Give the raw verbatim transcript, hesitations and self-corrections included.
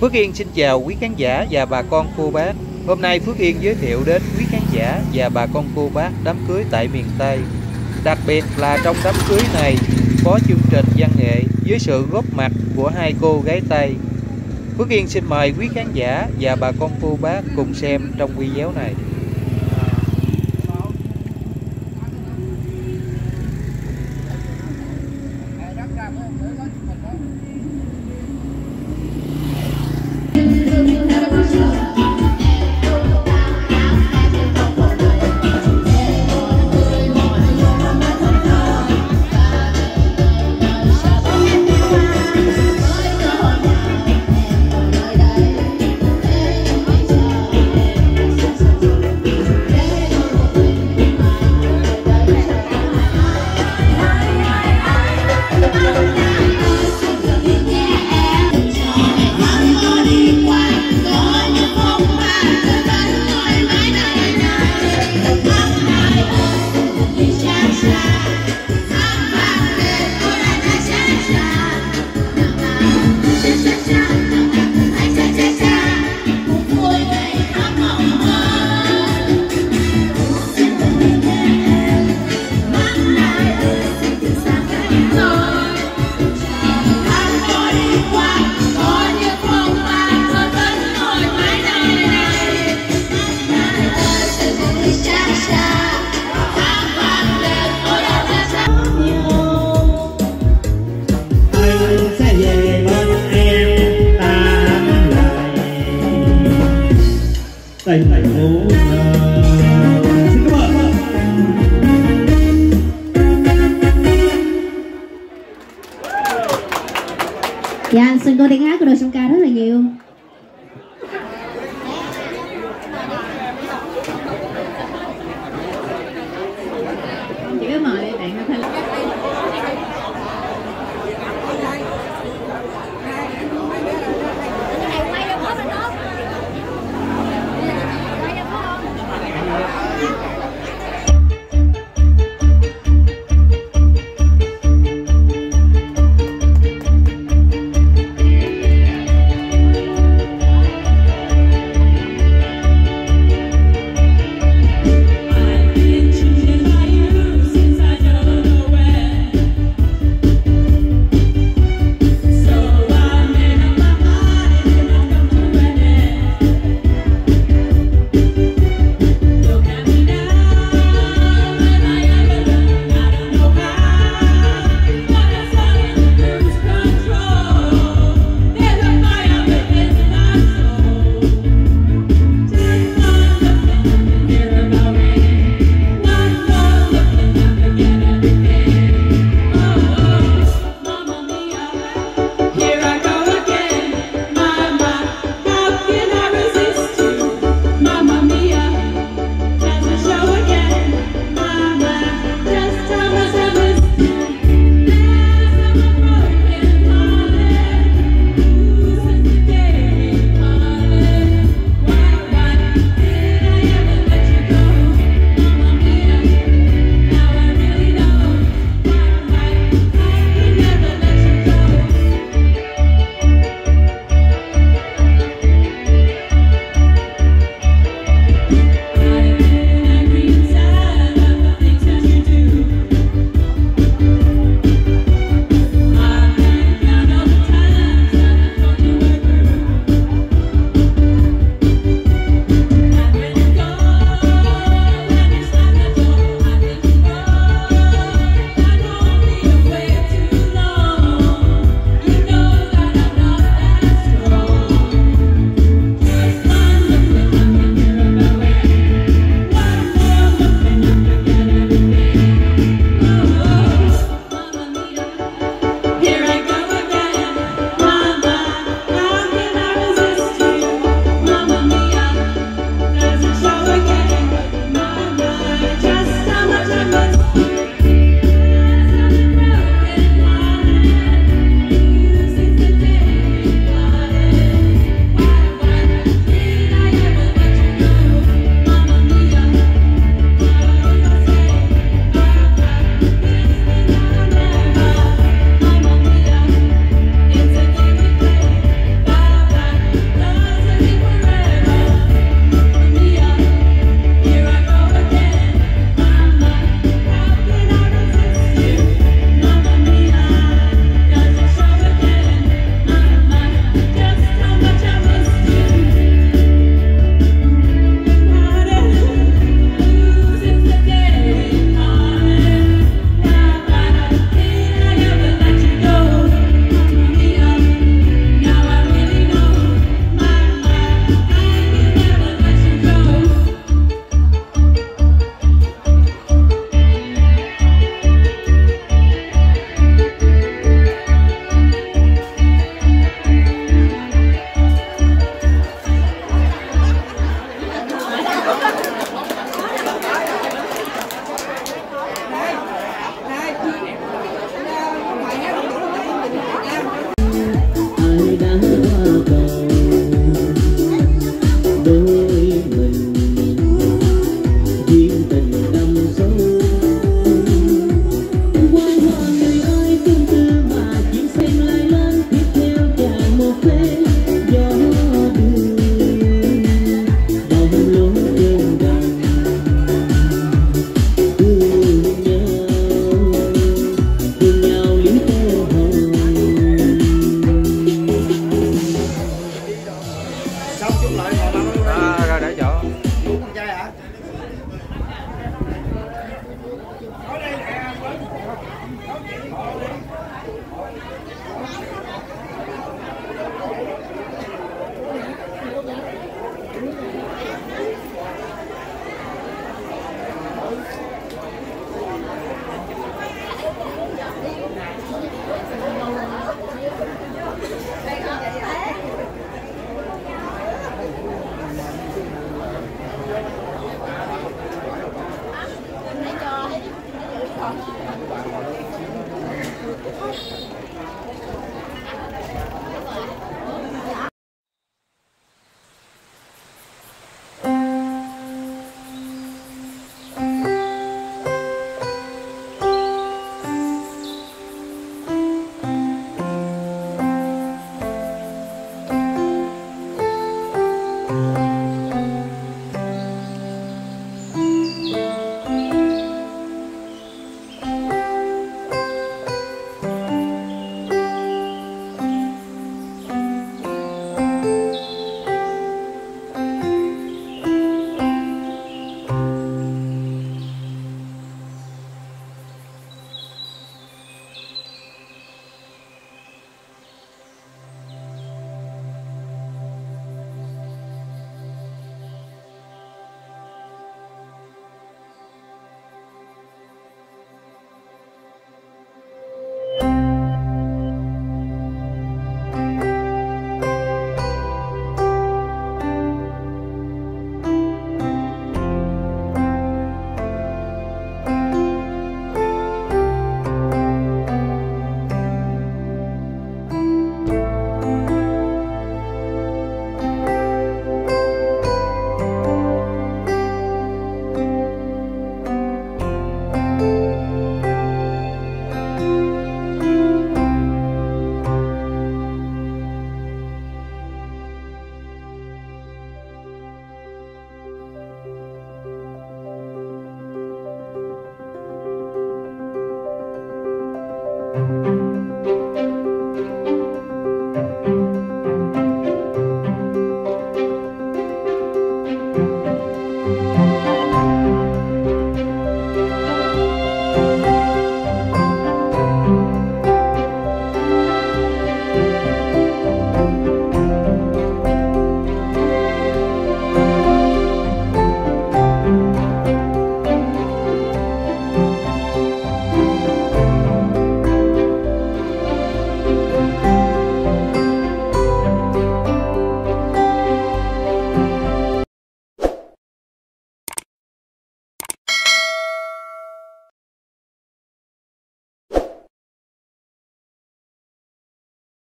Phước Yên xin chào quý khán giả và bà con cô bác. Hôm nay Phước Yên giới thiệu đến quý khán giả và bà con cô bác đám cưới tại miền Tây. Đặc biệt là trong đám cưới này có chương trình văn nghệ với sự góp mặt của hai cô gái Tây. Phước Yên xin mời quý khán giả và bà con cô bác cùng xem trong video này. Dạ, xin cô tiếng hát của đội song ca rất là nhiều. Chị mời bạn hát thêm. Thank you.